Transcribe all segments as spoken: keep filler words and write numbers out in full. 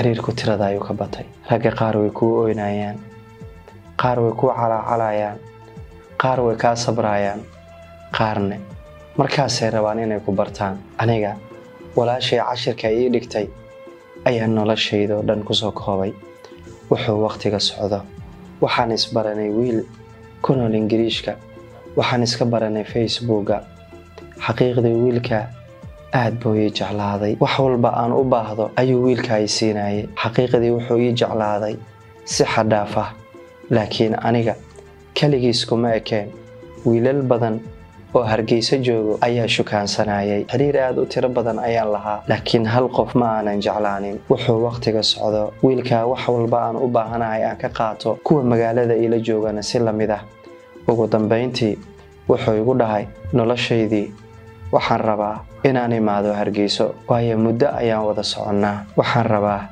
xiriirku tirada ayuu ka batay raga qaar way ku ooynaayaan qaar way ku calaacalayaan qaar way ka sabraayaan qaarne markaas ay rabaan inay ku bartaan aniga walaashay casharka ay dhigtay ayaan noloshayda dhan ku soo koobay wuxuu waqtiga socdo waxaan isbaranay wiil kunool ingiriiska waxaan iska baranay facebooka xaqiiqda wiilka aad buu ii jeclaaday wax walba aan u baahdo ayuu wiilka ay siinayay xaqiiqadii wuxuu ii jeclaaday si xadaaf ah laakiin aniga kaligiis kuma ekeen wiilal badan oo Hargeysa joogo ayaa shukaansanayay xiriir aad u tiro badan ayaan lahaa laakiin hal qof ma aanan jeclaanin wuxuu waqtiga socdo wiilka wax walba aan u baahanahay aan ka qaato kuwa magaalada ila joogana si la mid ah ugu dambeyntii wuxuu igu dhahay noloshaydii waxaan rabaa inaan imaado Hargeyso waayo muddo ayaan wada soconnaa waxaan rabaa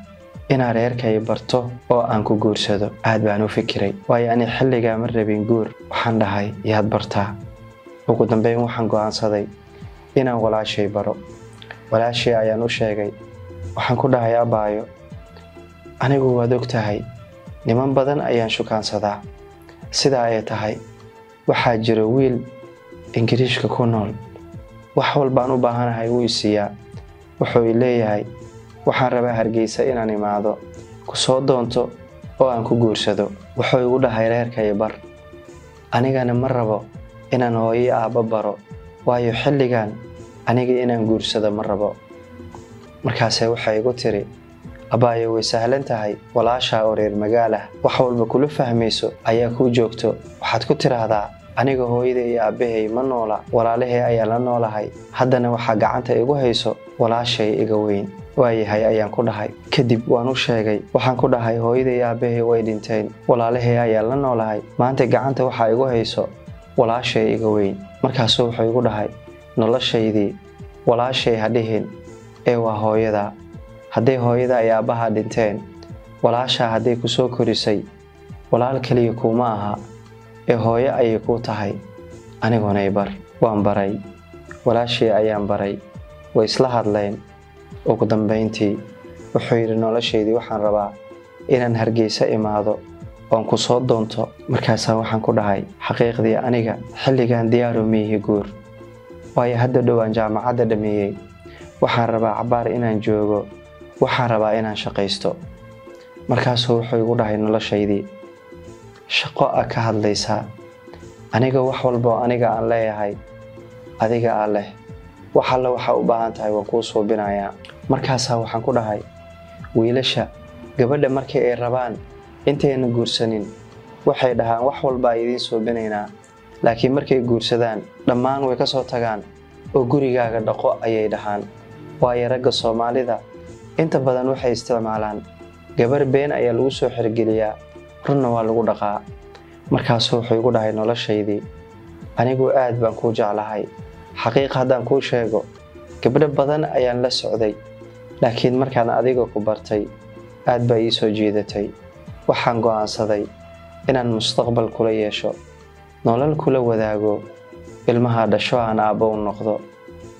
inaan reerkay barto oo aan ku guursado aad baan u fikiray waayo ani xilliga ma rabin guur waxaan dhahay yaad bartaa ugu dambeyn waxaan go'aansaday inaan walaashay baro walaashay ayaan u sheegay waxaan ku dhahay abaayo anigu waad ogtahay niman badan ayaan shukaansadaa sida ay tahay waxaa jira wiil Ingiriiska ku nool وحول بانو باهان هاي ويسيا وحوي ليهاي وحان ربا هرقيسا إناني معدو كسو دونتو وان كو قورسدو وحوي ودا هاي ريركا يبر أنيغان مربو إنان هوي آبا برو وايو حليغان أنيغي إنان قورسدو مربو مركاسي وحاي قوتري أبايو ويسهلن تهاي ولاشا أورير مقاله وحول بكلو فهميسو أياكو جوكتو وحاد كوتر هذا aniga hooyaday aabbahay ma noola walaalahay ayaa la noolahay haddana waxa gacanta igu hayso walaashay iga weyn waayahay ayaan ku dhahay kadib waan u sheegay waxaan ku dhahay hooyaday aabbahay way dhinteen walaalahay ayaa la noolahay maanta gacanta waxa igu hayso walaashay iga weyn markaas wuxuu igu dhahay noloshaydii walaashay ha dhihin ee waa hooyada haddii hooyada ay aabbaha dhinteen walaasha haddii ku soo korisay walaal kaliya kuma aha ee hooyo ay ku tahay aniguna ibar waan baray walaashay ayaan baray way isla hadleen ugu dambeyntii wuxuu yiri noloshaydii waxaan rabaa inaan Hargeysa imaado oo ku soo doonto markaas waxaan ku dhahay xaqiiqdii aniga xilligan diyaar u mihi guur way hadda dhawaan jaamacadda dhameeyay waxaan rabaa cabaar inaan joogo waxaan rabaa inaan shaqeysto markaas wuxuu igu dhahay noloshaydii shaqo ah ka hadlaysa aniga wax walba aniga aan leeyahay adiga ah leh waxa la waxa u baahan tahay waa ku soo binaya markaas waxaan ku dhahay wiilasha gabadha markii ay rabaan intayn guursanin waxay dhahaan wax walba idin soo binaynaa laakiin markay guursadaan dhammaan way ka soo tagaan oo gurigaaga dhaqo ayay dhahaan waayo ragga Soomaalida inta badan waxay isticmaalaan gabar been ayaa lagu soo xirgeliyaa runna waa lagu dhaqaa markaas wuxuu igu dhahay noloshaydii anigu aad baan ku jeclahay xaqiiqada hadaan ku sheego gabadha badan ayaan la socday laakiin markaan adiga ku bartay aad baa ii soo jiidatay waxaan go'aansaday inaan mustaqbal kula yeesho nolol kula wadaago ilmaha dhasho aan aabbo u noqdo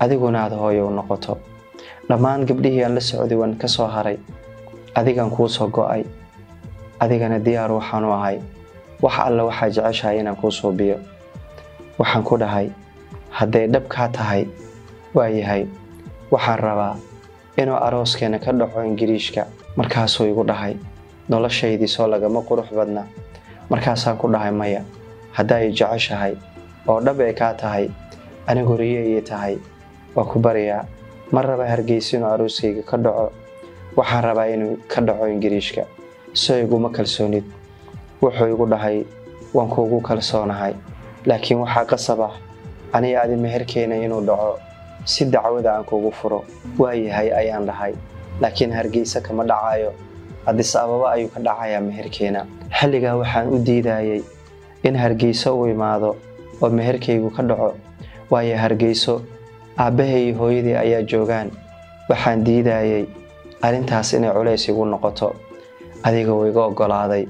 adiguna aad hooyo u noqoto dhammaan gabdhihii aan la socday waan ka soo haray adigan kuu soo go'ay adigana diyaar waxaan u ahay wax alla waxa jeceshahay inaan ku soo biyo waxaan ku dhahay haday dhabka tahay waayahay waxaan rabaa inuu arooskeena ka dhaco Ingiriiska markaas uu igu dhahay noloshaydii soo laga ma qurux badna markaas aan ku dhahay maya haday jeceshahay oo dhab ay ka tahay anigu riyeeyay tahay waa ku bariya mar raba Hargeysa inuu arooskeyga ka dhaco waxaan rabaa inuu ka dhaco Ingiriiska سيقول مكالسونيد وحيقول لهاي وانكوغو كالسونهاي لكن وحاق الصباح أنا آدم هركينا ينو دعو سيد عودا عنكوغو فرو واي هاي أيان لهاي لكن Hargeysa كما دعايو أدس أبابا أيو كدعايا مهركينا حلقا وحان أدي دايي إن Hargeysa ويمادو ومهركيغو كدعو واي Hargeysa أبهي هويدي أيا جوغان وحان دي دايي أرنتاس إن عليس يقول نقطو adiga way iga ogolaaday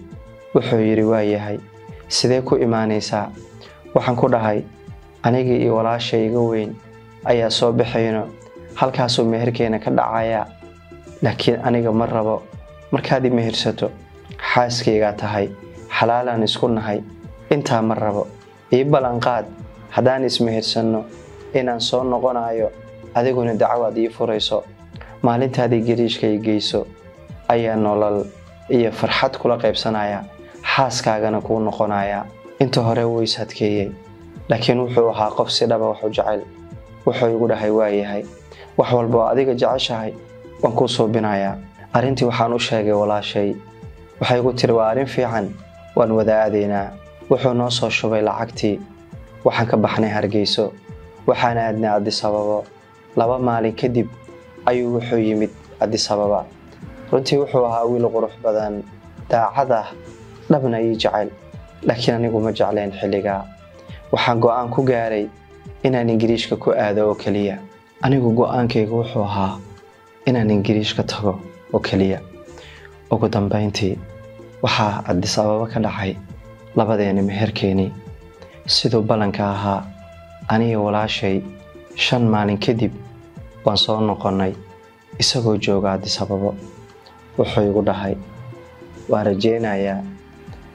wuxuu yiri waayahay sidee ku iimaanaysa waxaan ku dhahay aniga iyo walaashayga weyn ayaa soo baxayno halkaas oo meherkeena ka dhacaya laakiin aniga ma rabo markaad ma hirsato xaaskeyga tahay xalaalaan isku nahay inta mar rabo ee balan qaad hadaan isma hirsano inaan soo noqonayo adiguna dacwad ii furayso maalintaadii gariishkay geyso ayaa nolol iyo farxad kula qaybsanaya xaaskaagana ku noqonaya inta hore weysadkeeyay laakiin wuxuu ahaa qof si dhab ah wuxuu jecel wuxuu ugu dhahay waayahay wax walba adiga jeceshahay waan ku soo binaaya arintii waxaan u sheegay walaashay waxay ugu tiri waa arin fiican waan wadaadeenaa wuxuu noo soo shubay lacagtii waxaan ka baxnay Hargeyso waxaan aadnaa Addis Ababa laba maalin kadib ayuu wuxuu yimid Addis Ababa runtii wuxuu ahaa wiil qurux badan daacad ah dhabna ii jecel laakiin anigu ma jeclayn xilliga waxaan go'aan ku gaaray inaan Ingiriiska ku aado oo kaliya anigu go'aankaygu wuxuu ahaa inaan Ingiriiska tago oo kaliya ugu dambeyntii waxa Addis Ababa ka dhacay labadeena meherkeeni sidoo balanka ahaa aniga walaashay shan maalin kadib waan soo noqonay isagoo jooga Addis Ababa wuxuu igu dhahay waan rajeynayaa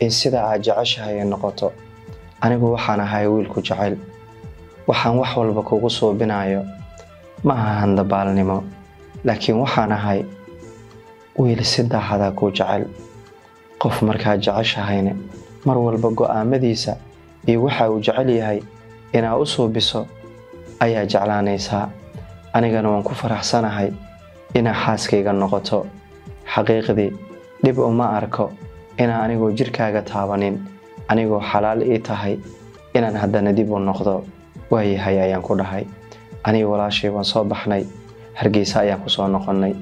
in sida aad jeceshahay noqoto anigu waxaan ahay wiil ku jecel waxaan wax walba kugu soo binayo ma ahan dabaalnimo laakiin waxaan ahay wiil sida hada ku jecel qof marka jeceshahayna mar walba go'aamadiisa iyo waxa uu jecel yahay inaa u soo biso ayaa jeclaanaysa anigana waan ku faraxsanahay inaa xaaskeyga noqoto xaqiiqdii dib uma arko inaa anigoo jirkaaga taabanin anigoo xalaal ii tahay inaan haddana dib u noqdo waayahay ayaan ku dhahay aniga walaashay waan soo baxnay Hargeysa ayaan ku soo noqonnay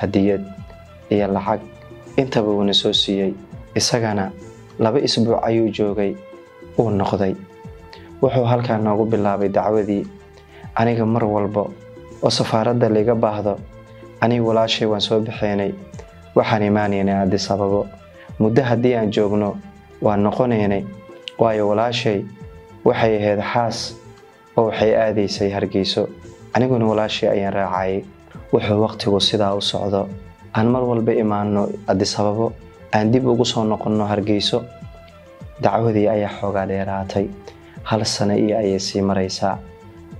hadiyad iyo lacag intaba uu na soo siiyay isagana laba isbuuc ayuu joogay oo noqday wuxuu halkaan noogu bilaabay dacwadii aniga mar walba oo safaaradda laga baahdo aniga walaashay waan soo bixinay waxaan iimaanaynaa Addis Ababa muddo haddii aan joogno waan noqonaynay waayo walaashay waxay ahayd xaas oo waxay aadaysay Hargeyso aniguna walaashay ayaan raacay wuxuu waqtigu sidaa u socdo aan mar walba iimaanno Addis Ababa aan dib ugu soo noqonno Hargeyso dacwadii ayaa xoogaa dheeraatay hal sano iyo ayay sii maraysaa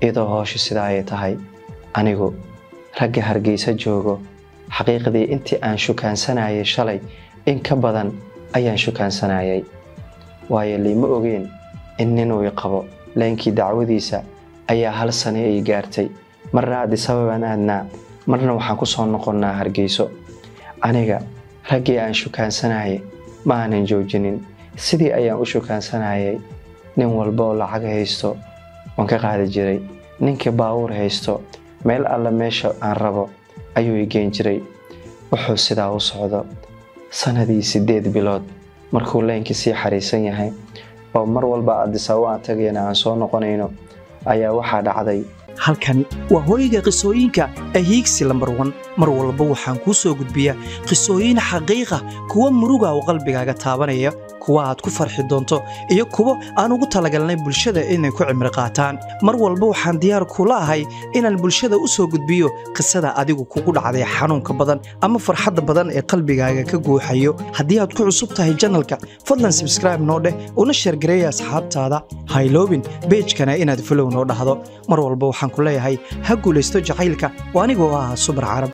idoo hooshu sidaa ay tahay anigu ragga Hargeysa joogo xaqiiqdii intii aan shukaansanayay shalay in ka badan ayaan shukaansanayay waayo liima ogeen in ninuu i qabo laakiin dacwadiisa ayaa hal sano ay gaartay marna Addis Ababa aan aadnaa marna waxaan ku soo noqonnaa Hargeyso aniga raggii aan shukaansanayay ma aanan joojinin sidii ayaan u shukaansanayay nin walba oo lacag haysto waan ka qaadi jiray ninkii baawur haysto meel alla meesha aan rabo ayuu i geyn jiray wuxuu sidaa u socdo sanadii sideed bilood markuu leenkii sii xariisan yahay oo mar walba Addis Ababa aan tagayna aan soo noqonayno ayaa waxaa dhacday halkan waa hooyga qisooyinka ahiigsi lambar one mar walba waxaan ku soo gudbiyaa qisooyin xaqiiqa kuwa muruga oo qalbigaaga taabanaya kuwa aad ku farxi doonto iyo kuwa aan ugu talagalnay bulshada inay ku cimri qaataan mar walba waxaan diyaar kula ahay inaan bulshada u soo gudbiyo qisada adigu kugu dhacday xanuunka badan ama farxadda badan ee qalbigaaga ka guuxayo haddii aad ku cusub tahay channelka fadlan subscribe noo dheh una share gareey asxaabtaada ha iloobin page-kana inaad follow noo dhahdo mar walba waxaan ku leeyahay ha guulaysto jacaylka waanigoo ah Subar Carab.